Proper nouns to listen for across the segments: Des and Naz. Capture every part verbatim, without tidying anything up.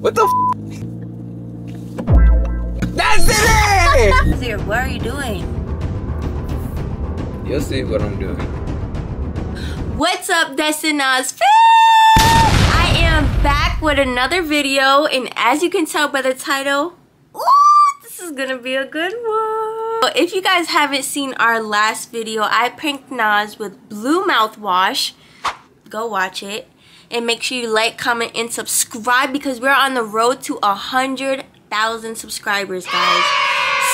What the f? That's it! Sir, what are you doing? You'll see what I'm doing. What's up, Des and Naz? I am back with another video, and as you can tell by the title, ooh, this is gonna be a good one. So if you guys haven't seen our last video, I pranked Naz with blue mouthwash. Go watch it. And make sure you like, comment, and subscribe because we're on the road to one hundred thousand subscribers, guys.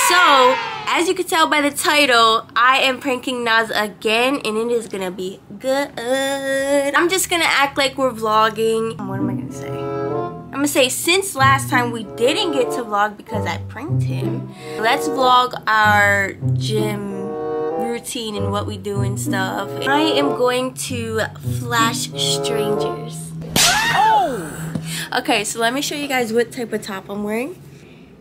So, as you can tell by the title, I am pranking Naz again, and it is going to be good. I'm just going to act like we're vlogging. What am I going to say? I'm going to say since last time we didn't get to vlog because I pranked him, let's vlog our gym routine and what we do and stuff. I am going to flash strangers. Oh! Okay, so let me show you guys what type of top I'm wearing.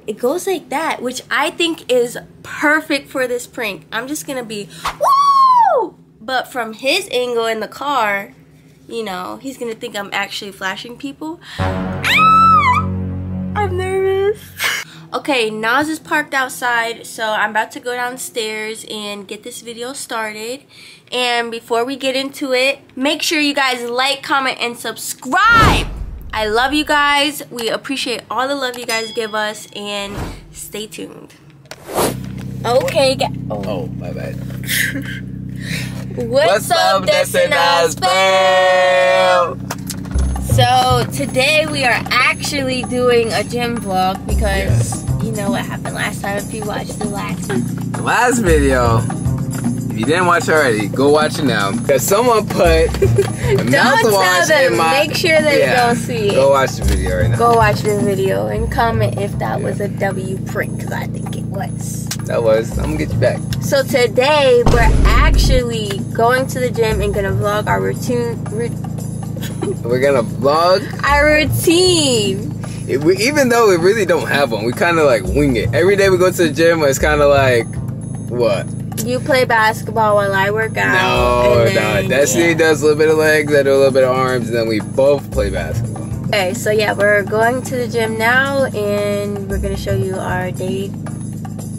It goes like that, which I think is perfect for this prank. I'm just gonna be woo! But from his angle in the car, you know, he's gonna think I'm actually flashing people. Ah! I'm nervous. Okay, Naz is parked outside, so I'm about to go downstairs and get this video started. And before we get into it, make sure you guys like, comment, and subscribe. I love you guys. We appreciate all the love you guys give us, and stay tuned. Okay, guys. Oh. oh, my bad. What's, What's up, Des and Naz fam? So today we are actually doing a gym vlog because yes. You know what happened last time if you watched the last one. The last video, if you didn't watch already, go watch it now. Because someone put a mouthwash in my... Make sure they yeah, don't see it. Go watch the video right now. Go watch the video and comment if that yeah. was a W prank because I think it was. That was. I'm going to get you back. So today we're actually going to the gym and going to vlog our routine... We're gonna vlog our routine. If we, even though we really don't have one, we kind of like wing it. Every day we go to the gym, it's kind of like, what? You play basketball while I work out. No, no. Destiny yeah. does a little bit of legs, I do a little bit of arms, and then we both play basketball. Okay, so yeah, we're going to the gym now, and we're gonna show you our day,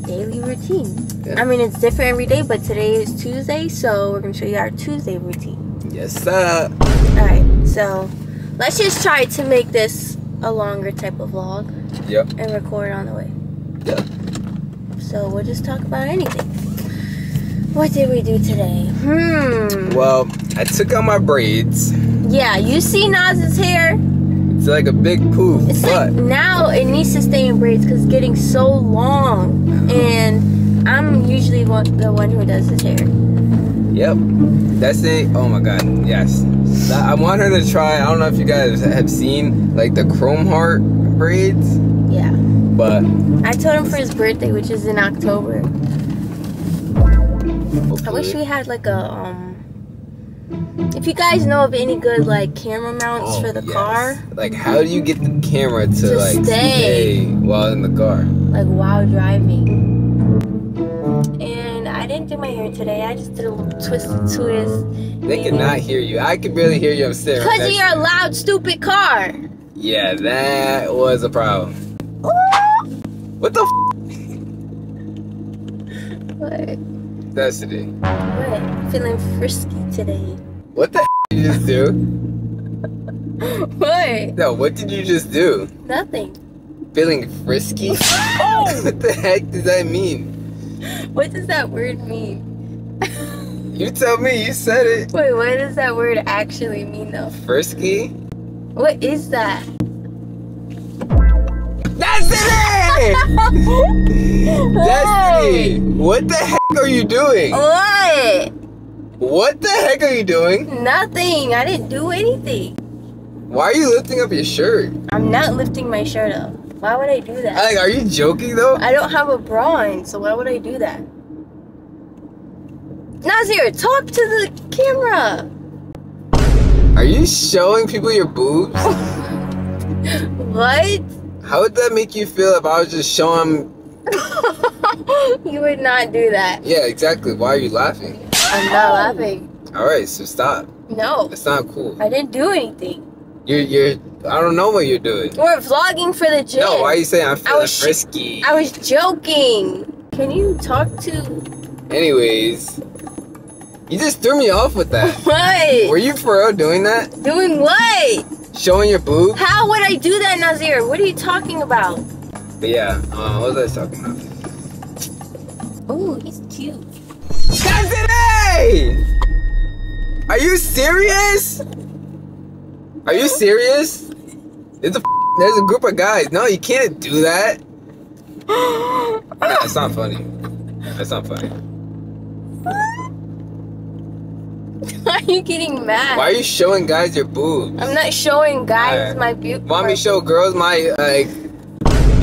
daily routine. Yeah. I mean, it's different every day, but today is Tuesday, so we're gonna show you our Tuesday routine. Yes, sir. Alright, so let's just try to make this a longer type of vlog. Yep. And record on the way. Yep. So we'll just talk about anything. What did we do today? Hmm. Well, I took out my braids. Yeah, you see Naz's hair? It's like a big poof. It's but... like now it needs to stay in braids because it's getting so long. And I'm usually the one who does his hair. Yep, that's it. Oh my god, yes. I want her to try, I don't know if you guys have seen, like the Chrome Heart braids. Yeah. But. I told him for his birthday, which is in October. Hopefully. I wish we had like a, um, if you guys know of any good like camera mounts oh, for the yes. car. Like how do you get the camera to, to like stay. stay while in the car? Like while driving. I didn't do my hair today. I just did a little twisted twist. They cannot hear you. I can barely hear you upstairs. Because of your loud, stupid car. Yeah, that was a problem. What the f? What? That's today. What? Feeling frisky today. What the f did you just do? What? No, what did you just do? Nothing. Feeling frisky? Oh! What the heck does that mean? What does that word mean? You tell me, you said it. Wait, what does that word actually mean though? Frisky? What is that? That's it! Destiny! What the heck are you doing? What? What the heck are you doing? Nothing. I didn't do anything. Why are you lifting up your shirt? I'm not lifting my shirt up. Why would I do that? Like, are you joking though? I don't have a bra on, so why would I do that? Nazir, talk to the camera! Are you showing people your boobs? What? How would that make you feel if I was just showing... You would not do that. Yeah, exactly. Why are you laughing? I'm not laughing. Alright, so stop. No. It's not cool. I didn't do anything. You're... you're I don't know what you're doing. We're vlogging for the gym. No, why are you saying I'm feeling frisky? I was joking. Can you talk to... Anyways... You just threw me off with that. What? Were you for real doing that? Doing what? Showing your boob? How would I do that, Nazir? What are you talking about? But yeah, uh, what was I talking about? Oh, he's cute. That's it! Are you serious? Are you serious? There's a, there's a group of guys. No, you can't do that. No, that's not funny. That's not funny. Why are you getting mad? Why are you showing guys your boobs? I'm not showing guys right. my beauty. Want me to show girls my, like,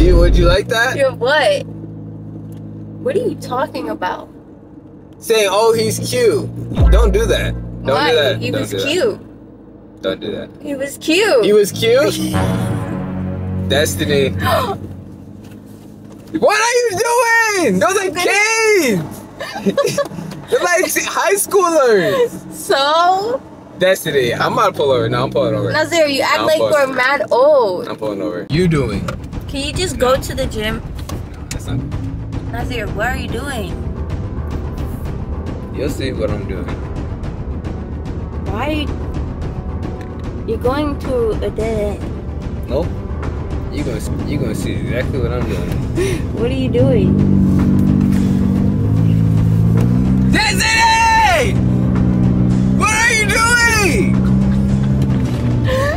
you, would you like that? Your what? What are you talking about? Saying, oh, he's cute. Don't do that. Don't Why? do that. He Don't was do cute. That. Don't do that. He was cute. He was cute? Destiny. What are you doing? Those are kids! They're like high schoolers! So? Destiny, I'm about to pull over. No, I'm pulling over. Nazir, you act no, like we're over. mad old. I'm pulling over. You doing? Can you just go to the gym? No, that's not. Nazir, what are you doing? You'll see what I'm doing. Why are you... You're going to a dead end. Nope. You're gonna, you're gonna see exactly what I'm doing. What are you doing? Destiny! What are you doing?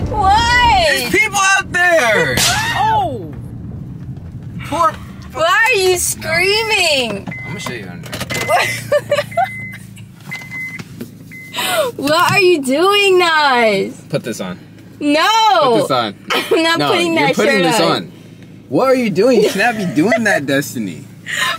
What? There's people out there! Oh! Poor... Why are you screaming? I'm gonna show you under. What? What are you doing, Naz? Put this on. No! Put this on. I'm not no, putting that shirt on. You're putting this on. on. What are you doing? You cannot be doing that, Destiny.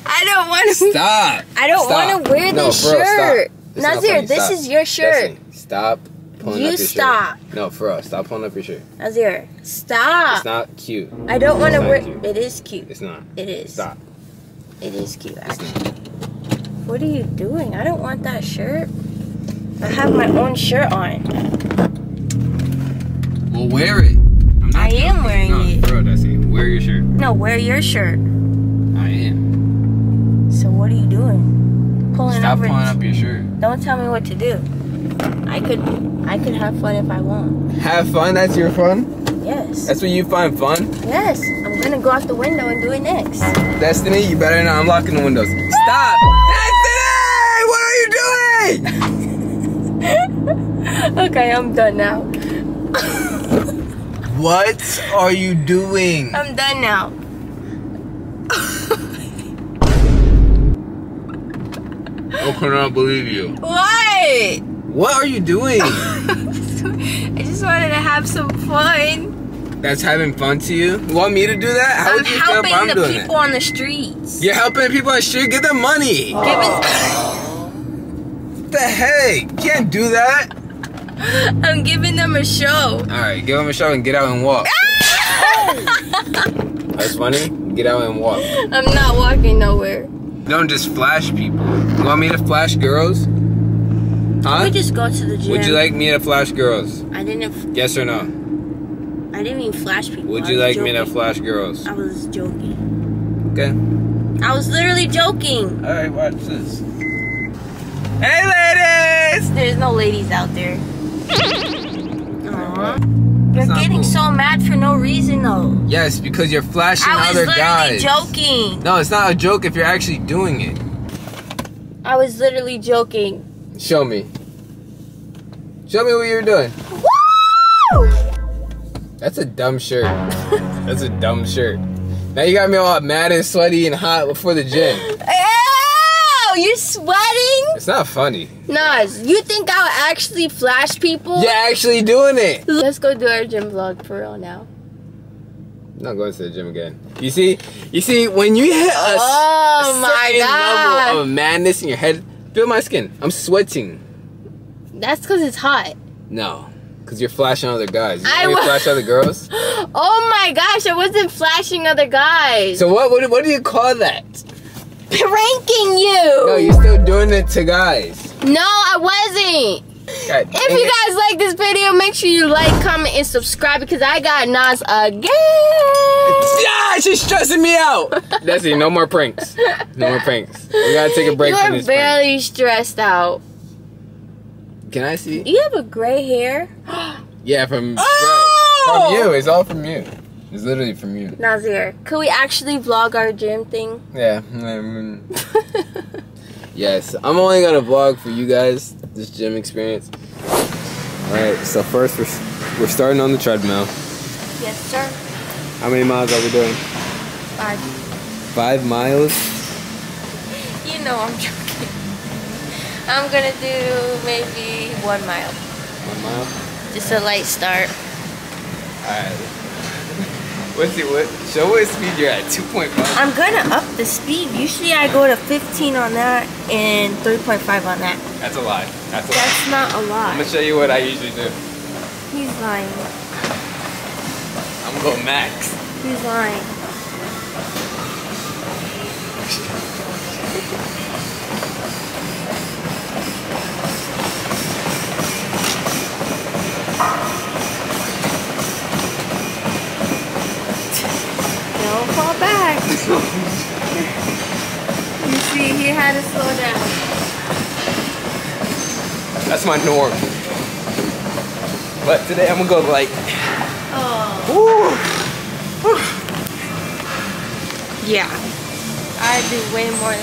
I don't want to stop. I don't want to wear no, this bro, shirt. This Nazir, this stop. is your shirt. Destiny, stop pulling you up your stop. shirt. No, for real, stop pulling up your shirt. Nazir, stop. It's not cute. I don't want to wear. Cute. It is cute. It's not. It is. Stop. It is cute. Actually. What are you doing? I don't want that shirt. I have my own shirt on. Well, wear it. I'm not I joking. am wearing no, it. Bro, Destiny, wear your shirt. No, wear your shirt. I am. So what are you doing? Pulling Stop over pulling up your shirt. Don't tell me what to do. I could I could have fun if I want. Have fun? That's your fun? Yes. That's what you find fun? Yes. I'm gonna go out the window and do it next. Destiny, you better not. I'm locking the windows. Stop! Destiny! What are you doing? Okay, I'm done now. What are you doing? I'm done now. I cannot believe you. What? What are you doing? I just wanted to have some fun. That's having fun to you? You want me to do that? How I'm would you helping I'm the doing people that? on the streets. You're helping people on the street? Give them money. Oh. Giving... What the heck? You can't do that. I'm giving them a show. Alright, give them a show and get out and walk. That's funny. Get out and walk. I'm not walking nowhere. Don't just flash people. You want me to flash girls? Huh? We just go to the gym. Would you like me to flash girls? I didn't. Yes or no? I didn't even flash people. Would you like joking. me to flash girls? I was joking. Okay. I was literally joking. All right, watch this. Hey, ladies! There's no ladies out there. Aww. You're getting cool. so mad for no reason, though. Yes, because you're flashing other guys. I was literally joking. No, it's not a joke if you're actually doing it. I was literally joking. Show me. Show me what you were doing. Woo! That's a dumb shirt. That's a dumb shirt. Now you got me all mad and sweaty and hot before the gym. Ew! You're sweating? It's not funny. Naz, you think I'll actually flash people? You're actually doing it. Let's go do our gym vlog for real now. I'm not going to the gym again. You see, you see, when you hit a, oh a my certain God. level of madness in your head, feel my skin. I'm sweating. That's because it's hot. No, because you're flashing other guys. You I want me to flash other girls? Oh my gosh, I wasn't flashing other guys. So what? What, what do you call that? Pranking you! No, you're still doing it to guys. No, I wasn't. If you guys like this video, make sure you like, comment, and subscribe because I got Naz again. Yeah, she's stressing me out. That's it. No more pranks. No more pranks. We gotta take a break. You're from this barely prank. Stressed out. Can I see? You have a gray hair. Yeah, from oh! from you. It's all from you. It's literally from you. Nazir, could we actually vlog our gym thing? Yeah. I mean, yes, I'm only gonna vlog for you guys this gym experience. All right. So first, we're we're starting on the treadmill. Yes, sir. How many miles are we doing? Five. Five miles. You know I'm joking. I'm gonna do maybe one mile. One mile. Just a light start. All right. What's it, what, show what speed you're at, two point five. I'm gonna up the speed. Usually I go to fifteen on that and three point five on that. That's a lie. That's a That's lie. Not a lie. I'm gonna show you what I usually do. He's lying. I'm gonna go max. He's lying. Fall back. You see, he had to slow down. That's my norm. But today I'm gonna go like. Oh. Ooh. Ooh. Yeah. I do way more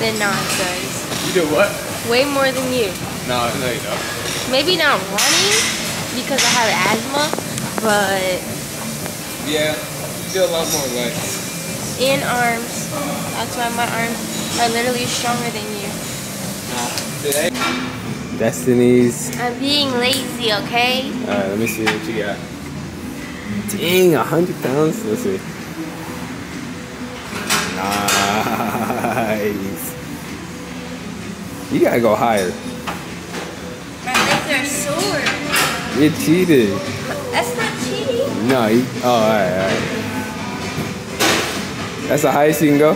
than Naz does. You do what? Way more than you. No, no, you don't. Maybe not running because I have asthma, but. Yeah. I feel a lot more legs. In arms. That's why my arms are literally stronger than you. Today. Destiny's. I'm being lazy, okay? Alright, let me see what you got. Dang, one hundred pounds? Let's see. Nice. You gotta go higher. My legs are sore. You cheated. That's not cheating. No, you. Oh, alright, alright. That's the highest you can go?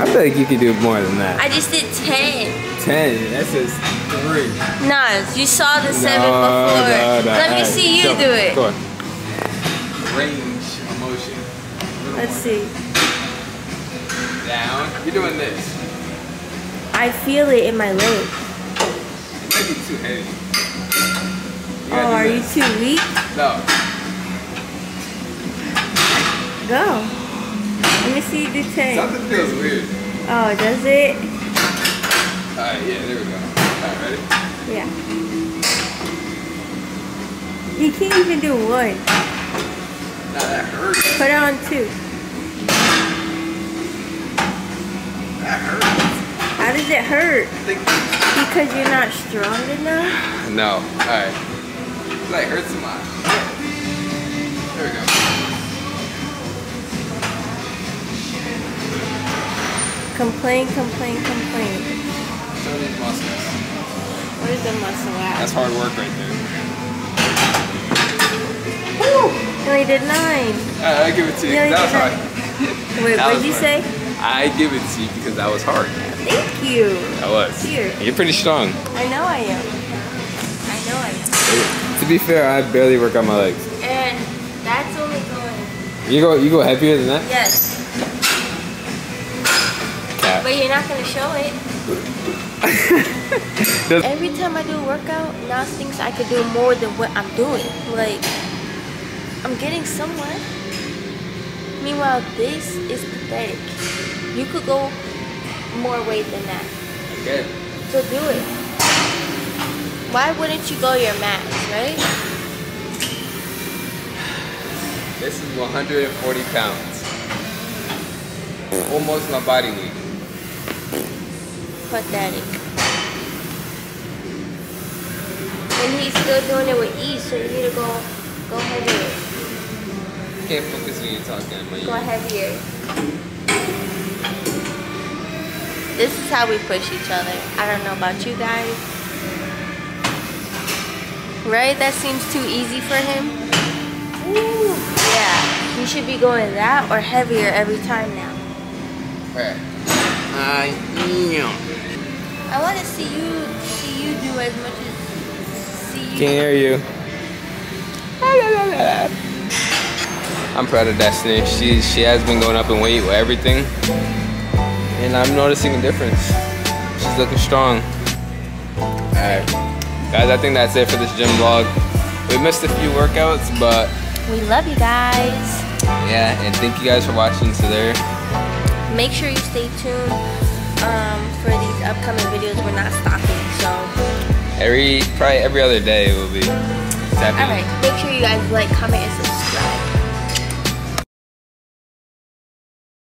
I feel like you could do more than that. I just did ten. ten? That's just three. Naz, you saw the seven no, before. No, no. Let All me right. see you go, do it. Go on. Range of motion. Let's one. See. Down. You're doing this. I feel it in my leg. It might be too heavy. You oh, are this. You too weak? No. Go. Let me see the tank. Something feels weird. Oh, does it? Alright, yeah, there we go. Alright, ready? Yeah. You can't even do one. Nah, that hurts. Put it on two. That hurts. How does it hurt? Because you're not strong enough? No. Alright. It like hurts a lot. There we go. Complain, complain, complain. So these muscles. Where's the muscle at? That's hard work right there. Woo! You only did nine. Alright, I give it to you. you that was hard. Wait, that what did you hard. say? I give it to you because that was hard. Thank you. I was. Here. You're pretty strong. I know I am. I know I am. To be fair, I barely work on my legs. And that's only going. You go. You go heavier than that? Yes. But you're not gonna show it. Every time I do a workout, Naz thinks I could do more than what I'm doing. Like, I'm getting somewhere. Meanwhile, this is pathetic. You could go more weight than that. Okay. So do it. Why wouldn't you go your max, right? This is one hundred forty pounds. Almost my body weight. Pathetic. And he's still doing it with ease, so you need to go go heavier. You can't focus when you're talking. But go you. heavier. This is how we push each other. I don't know about you guys. Right? That seems too easy for him. Ooh. Yeah. You should be going that or heavier every time now. Right. I know. I want to see you see you do as much as see you. Can't hear you. I'm proud of Destiny. She she has been going up in weight with everything, and I'm noticing a difference. She's looking strong. All right, guys, I think that's it for this gym vlog. We missed a few workouts, but we love you guys. Yeah, and thank you guys for watching today. Make sure you stay tuned um, for these upcoming videos. We're not stopping, so every probably every other day will be. All right, make sure you guys like, comment, and subscribe.